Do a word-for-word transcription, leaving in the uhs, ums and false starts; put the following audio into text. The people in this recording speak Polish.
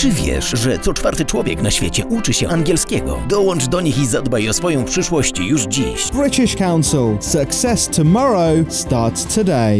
Czy wiesz, że co czwarty człowiek na świecie uczy się angielskiego? Dołącz do nich i zadbaj o swoją przyszłość już dziś. British Council. Success tomorrow starts today.